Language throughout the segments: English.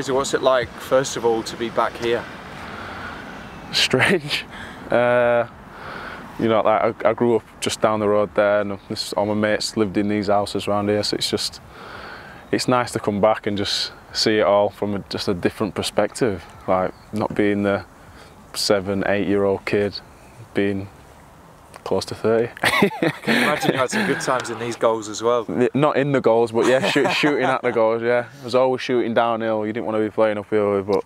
Fraizer, what's it like, first of all, to be back here? Strange. You know, like I grew up just down the road there, and all my mates lived in these houses around here, so it's nice to come back and just see it all from just a different perspective. Like not being the 7-8-year-old kid, being close to 30. I can imagine you had some good times in these goals as well. Not in the goals, but yeah, shooting at the goals. Yeah, I was always shooting downhill. You didn't want to be playing uphill, but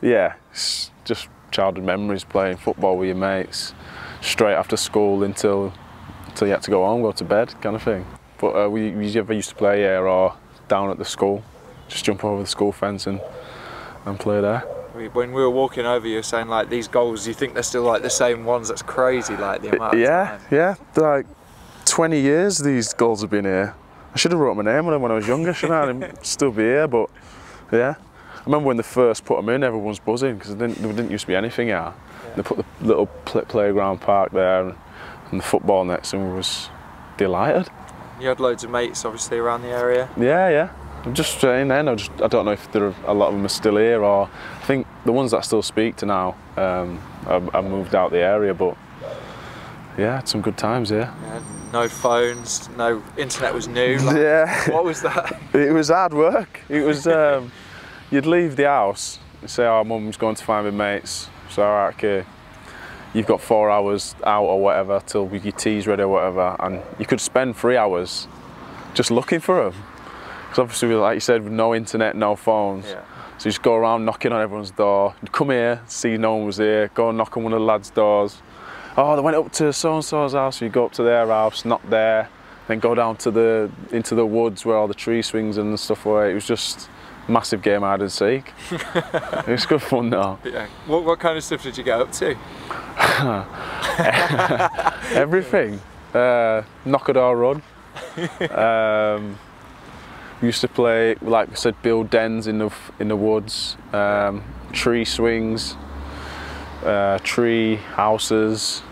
yeah, it's just childhood memories, playing football with your mates straight after school until you had to go home, go to bed, kind of thing. But we ever used to play here or down at the school, just jump over the school fence and play there. When we were walking over, you were saying like these goals, you think they're still like the same ones? That's crazy, like the amount. Yeah, like 20 years these goals have been here. I should have wrote my name on them when I was younger, shouldn't I? I'd still be here, but yeah. I remember when they first put them in, everyone's buzzing because there didn't used to be anything here. Yeah. They put the little playground park there and the football nets, and we was delighted. You had loads of mates obviously around the area. Yeah. I'm just saying then, I don't know if there are, a lot of them are still here, or I think the ones that I still speak to now, I moved out the area, but yeah, had some good times here. Yeah, no phones, no internet was new. Like, yeah. What was that? It was hard work. It was, you'd leave the house and say, oh, mum's going to find my mates. So, all right, okay, you've got 4 hours out or whatever till your tea's ready or whatever, and you could spend 3 hours just looking for them. Because obviously, like you said, with no internet, no phones, yeah. So you just go around knocking on everyone's door. You'd come here, see no one was here, go and knock on one of the lads' doors. Oh, they went up to so-and-so's house, so you go up to their house, not there, then go down to into the woods where all the tree swings and stuff were. It was just massive game hide and seek. It was good fun though. Yeah. What kind of stuff did you get up to? Everything. Knock a door run. We used to play, like I said, build dens in the woods, tree swings, tree houses,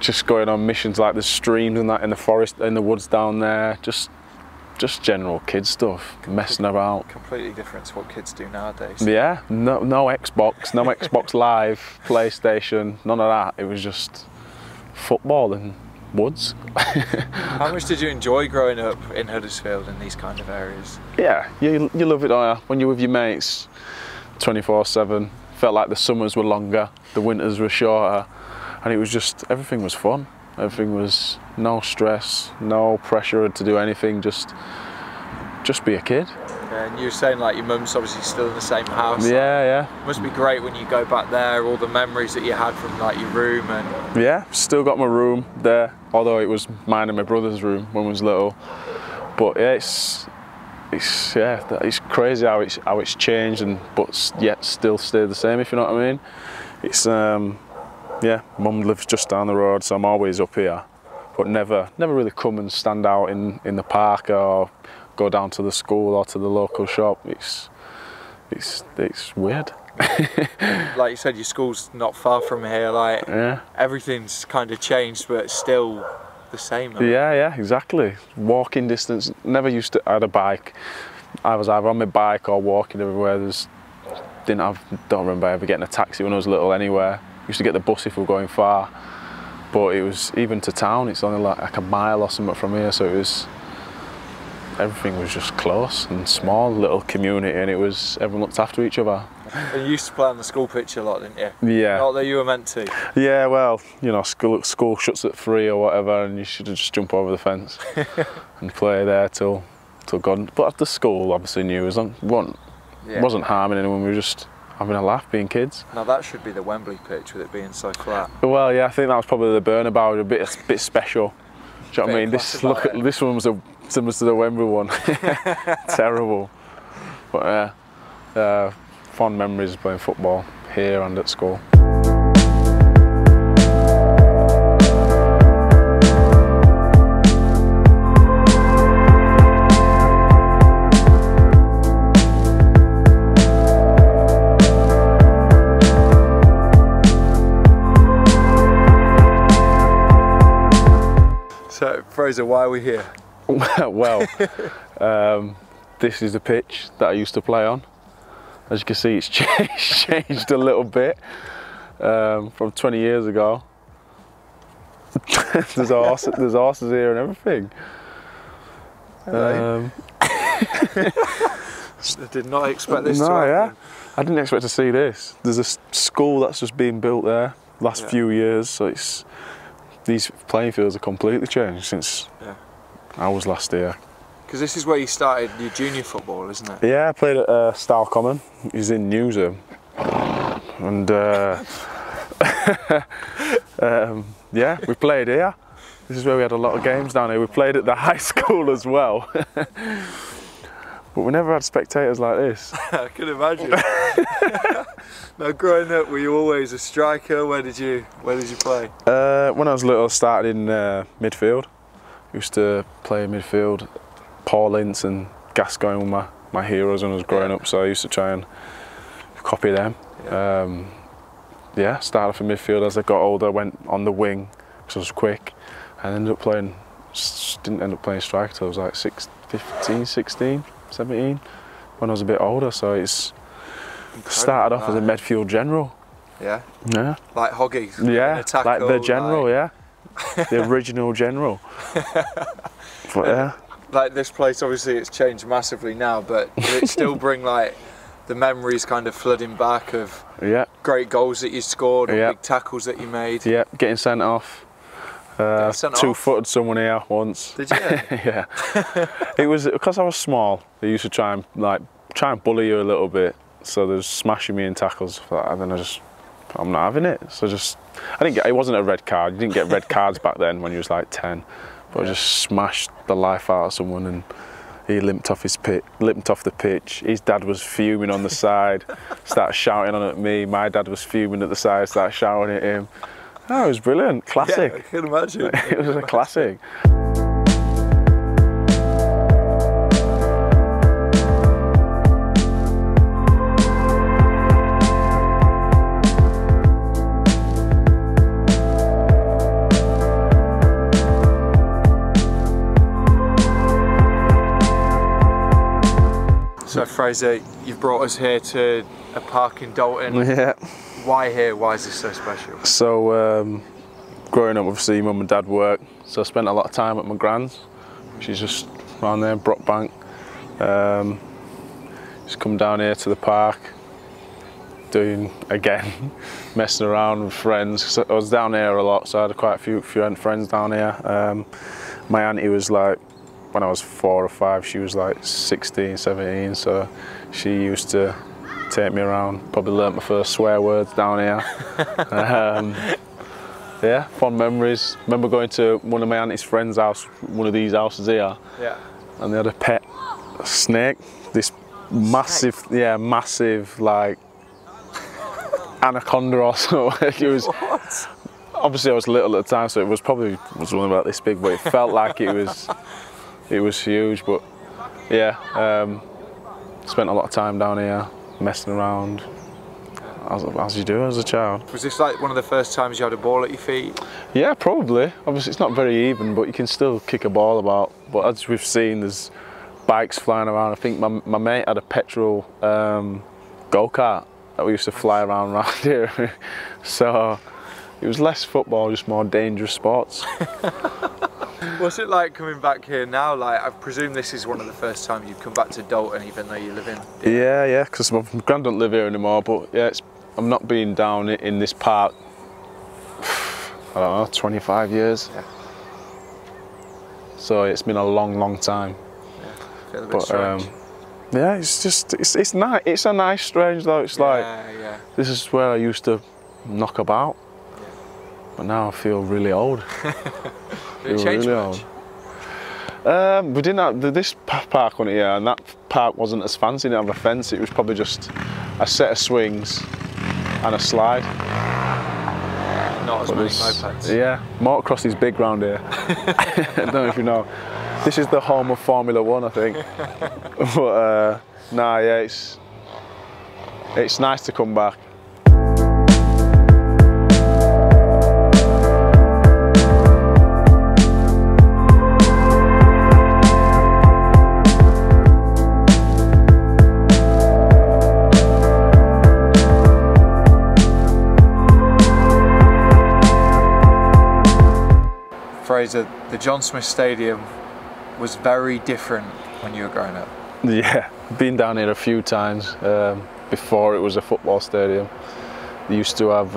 just going on missions like the streams and that in the forest, in the woods down there, just general kid stuff, messing about. Completely different to what kids do nowadays. Yeah, no Xbox, no Xbox Live, PlayStation, none of that. It was just football and woods. How much did you enjoy growing up in Huddersfield and these kind of areas? Yeah, you love it, don't you? When you're with your mates 24/7, felt like the summers were longer, the winters were shorter, and it was just, everything was fun. Everything was no stress, no pressure to do anything, just be a kid. Yeah, and you were saying like your mum's obviously still in the same house. Yeah. Must be great when you go back there, all the memories that you had from like your room and... Yeah, still got my room there, although it was mine and my brother's room when I was little. But yeah, it's crazy how it's changed and but yet still stayed the same, if you know what I mean. It's yeah, mum lives just down the road, so I'm always up here, but never really come and stand out in the park or go down to the school or to the local shop. It's weird. Like you said, your school's not far from here. Like yeah. Everything's kind of changed, but it's still the same. Yeah, exactly. Walking distance. Never used to. I had a bike. I was either on my bike or walking everywhere. Don't remember ever getting a taxi when I was little anywhere. Used to get the bus if we were going far, but it was even to town. It's only like a mile or something from here, so it was. Everything was just close and small, little community, and it was everyone looked after each other. And you used to play on the school pitch a lot, didn't you? Yeah. Not that you were meant to. Yeah, well, you know, school shuts at 3 or whatever, and you should just jump over the fence and play there till gone. But at the school, obviously, knew wasn't harming anyone. We were just having a laugh, being kids. Now that should be the Wembley pitch with it being so flat. Well, yeah, I think that was probably the Bernabeu, a bit special. Do you know what I mean? This one was similar to the Wembley one. Terrible. But yeah, fond memories of playing football here and at school. Fraizer, why are we here? Well, This is the pitch that I used to play on. As you can see, it's changed a little bit from 20 years ago. there's horses here and everything. I did not expect this to happen. Yeah. I didn't expect to see this. There's a school that's just been built there last few years, so it's, these playing fields are completely changed since I was last here. Because this is where you started your junior football, isn't it? Yeah, I played at Style Common. He's in Newsham, and yeah, we played here. This is where we had a lot of games down here. We played at the high school as well. But we never had spectators like this. I can imagine. Now, growing up, were you always a striker? Where did you play? When I was little, I started in midfield. I used to play in midfield. Paul Ince and Gascoigne were my heroes when I was growing up, so I used to try and copy them. Yeah, started for midfield. As I got older, I went on the wing because I was quick, and didn't end up playing striker till I was like 15, 16. 17 when I was a bit older, so it's started off as a midfield general. Yeah. Yeah. Like Hoggy. Yeah. Like the general, yeah. The original general. But yeah. Like this place, obviously it's changed massively now, but does it still bring like the memories kind of flooding back of great goals that you scored or big tackles that you made? Yeah, getting sent off. Two-footed someone here once. Did you? Yeah. It was because I was small. They used to try and bully you a little bit. So they were smashing me in tackles, and then I'm not having it. So it wasn't a red card. You didn't get red cards back then when you was like 10. But I just smashed the life out of someone, and he limped off the pitch. His dad was fuming on the side, started shouting at me. My dad was fuming at the side, started shouting at him. Oh, it was brilliant. Classic. Yeah, I can imagine. It was a classic. So, Fraizer, you've brought us here to a park in Dalton. Yeah. Why here? Why is this so special? So, growing up, obviously, mum and dad work, so I spent a lot of time at my gran's. She's just around there, Brockbank. Just come down here to the park, messing around with friends. So I was down here a lot, so I had quite a few friends down here. My auntie was like, when I was 4 or 5, she was like 16, 17, so she used to take me around, probably learnt my first swear words down here. Yeah, fond memories. Remember going to one of my auntie's friend's house, one of these houses here, and they had a pet snake, this massive, massive like anaconda or something. It was, obviously I was little at the time, so it was probably wasn't about this big, but it felt like it was huge. But yeah, spent a lot of time down here, messing around, as you do as a child. Was this like one of the first times you had a ball at your feet? Yeah, probably. Obviously it's not very even, but you can still kick a ball about. But as we've seen, there's bikes flying around. I think my mate had a petrol go-kart that we used to fly around here. So it was less football, just more dangerous sports. What's it like coming back here now? Like, I presume this is one of the first times you've come back to Dalton, even though you live in. Yeah, because my gran don't live here anymore. But yeah, I'm not being down in this park. I don't know, 25 years. Yeah. So it's been a long, long time. Yeah, a bit strange. Yeah, it's just it's nice. It's a nice strange though. It's this is where I used to knock about, but now I feel really old. Did it change much? We didn't have this park on here, and that park wasn't as fancy. It didn't have a fence. It was probably just a set of swings and a slide. Not as many mopeds. Yeah, motocross is big round here. I don't know if you know. This is the home of Formula One, I think. But it's nice to come back. Fraizer, the John Smith Stadium was very different when you were growing up. Yeah, been down here a few times. Before it was a football stadium. They used to have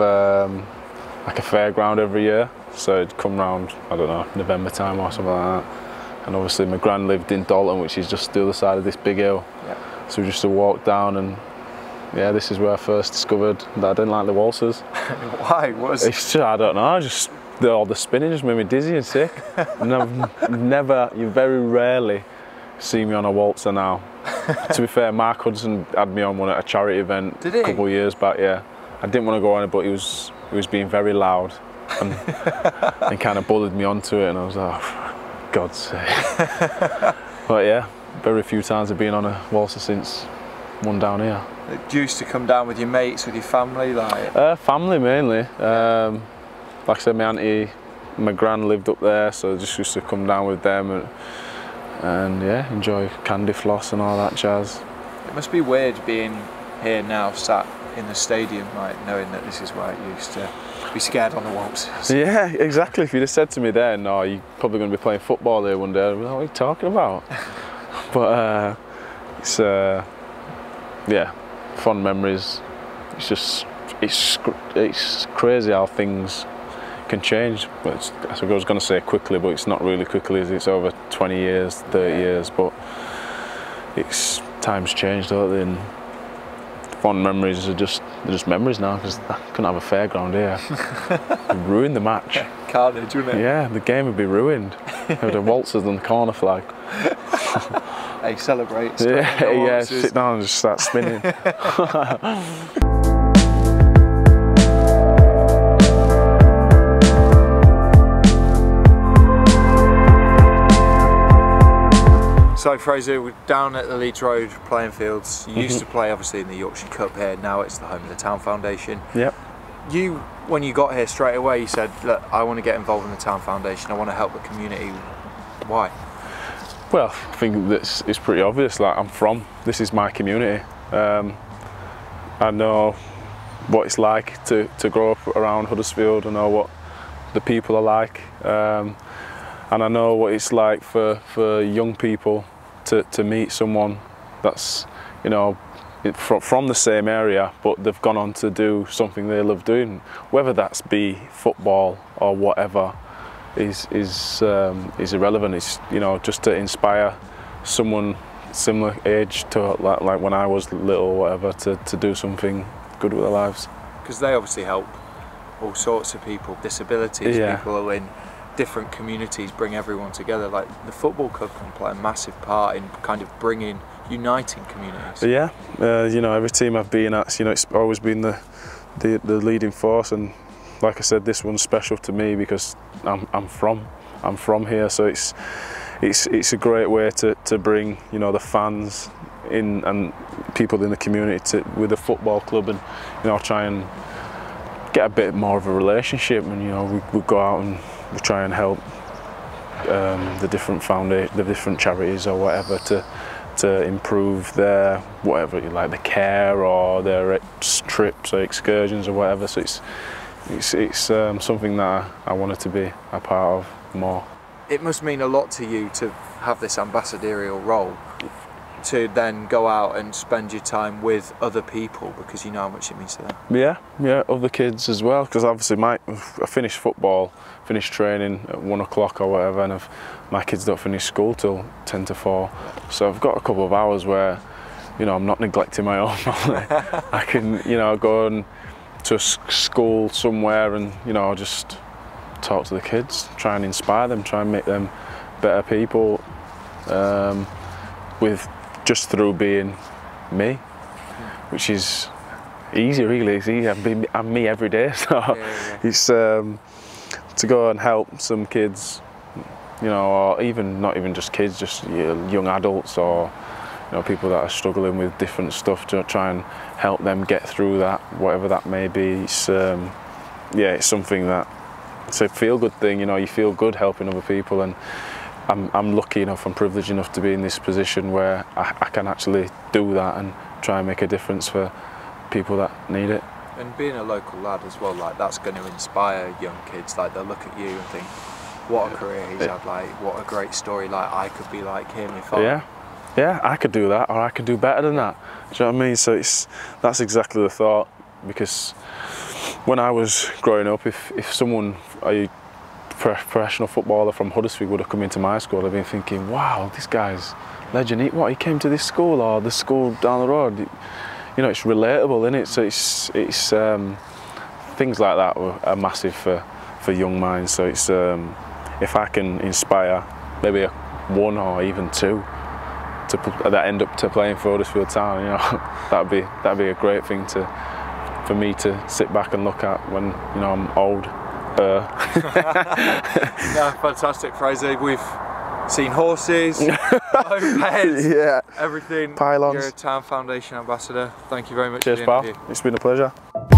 like a fairground every year, so it'd come round, I don't know, November time or something like that. And obviously my gran lived in Dalton, which is just the other side of this big hill. Yeah. So we used to walk down, and yeah, this is where I first discovered that I didn't like the waltzers. Why? What was it? I don't know, just all the spinning just made me dizzy and sick. And I've never, you very rarely see me on a waltzer now. To be fair, Mark Hudson had me on one at a charity event a couple of years back, yeah. I didn't want to go on it, but he was being very loud and, and kind of bullied me onto it, and I was like, oh, for God's sake. But yeah, very few times I've been on a waltzer since one down here. Do you used to come down with your mates, with your family? Like? Family mainly. Like I said, my auntie, my gran lived up there, so I just used to come down with them and yeah, enjoy candy floss and all that jazz. It must be weird being here now, sat in the stadium, like knowing that this is where it used to be scared on the waltzers. Yeah, exactly. If you'd have said to me then, no, you're probably going to be playing football here one day, I'd be like, what are you talking about? But it's, yeah, fond memories. It's just, it's crazy how things can change. But it's, I suppose I was going to say quickly, but it's not really quickly. It's over 20 years, 30 years, but it's, times changed, don't they? And fond memories are just, they're just memories now, because I couldn't have a fairground here. It'd ruin the match. Yeah, carnage, wouldn't it? Yeah, the game would be ruined. It would have waltzers on the corner flag. They celebrate. Yeah, yeah, sit down and just start spinning. So Fraizer, we're down at the Leeds Road playing fields. You used to play obviously in the Yorkshire Cup here, now it's the home of the Town Foundation. Yep. You, when you got here straight away, you said, look, I want to get involved in the Town Foundation, I want to help the community. Why? Well, I think that's, it's pretty obvious, like I'm from, this is my community. I know what it's like to grow up around Huddersfield, I know what the people are like. And I know what it's like for young people to meet someone that's, you know, from the same area, but they've gone on to do something they love doing, whether that's be football or whatever, is irrelevant. It's, you know, just to inspire someone similar age to like when I was little or whatever to do something good with their lives. Because they obviously help all sorts of people, disabilities, yeah. People who are in different communities, bring everyone together. Like the football club can play a massive part in kind of bringing, uniting communities. Yeah, you know, every team I've been at, you know, it's always been the leading force, and like I said, this one's special to me because I'm from here, so it's a great way to bring, you know, the fans in and people in the community with the football club, and you know, try and get a bit more of a relationship, and you know, we go out and we try and help the different foundations, the different charities or whatever to improve their, whatever you like, the care or their trips or excursions or whatever. So it's something that I wanted to be a part of more. It must mean a lot to you to have this ambassadorial role, to then go out and spend your time with other people, because you know how much it means to them. Yeah, yeah, other kids as well, because obviously I finished football, finished training at 1 o'clock or whatever, and my kids don't finish school till 10 to 4, so I've got a couple of hours where, you know, I'm not neglecting my own family. I can, you know, go and to a school somewhere and, you know, just talk to the kids, try and inspire them, try and make them better people, with just through being me, which is easy, really. It's easy. I'm me every day, so yeah, yeah. It's to go and help some kids, you know, or even not even just kids, just young adults, or you know, people that are struggling with different stuff, to try and help them get through that, whatever that may be. It's yeah, it's something that, it's a feel-good thing. You know, you feel good helping other people, and I'm lucky enough, I'm privileged enough to be in this position where I can actually do that and try and make a difference for people that need it. And being a local lad as well, like that's going to inspire young kids. Like they'll look at you and think, what a career he's had, like, what a great story, like, I could be like him if I... Yeah, yeah, I could do that, or I could do better than that, do you know what I mean? So it's, that's exactly the thought, because when I was growing up, if someone, a professional footballer from Huddersfield would have come into my school, I'd been thinking, wow, this guy's legend, he came to this school, or the school down the road, you know, it's relatable, isn't it? So it's things like that are massive for young minds, so it's, if I can inspire maybe one or even two that end up to playing for Huddersfield Town, you know, that'd be a great thing for me to sit back and look at when, you know, I'm old. No, fantastic, Fraizer. We've seen horses, mopeds, yeah, everything. Pylons. You're a Town Foundation ambassador. Thank you very much. Cheers, for the interview. Pal. It's been a pleasure.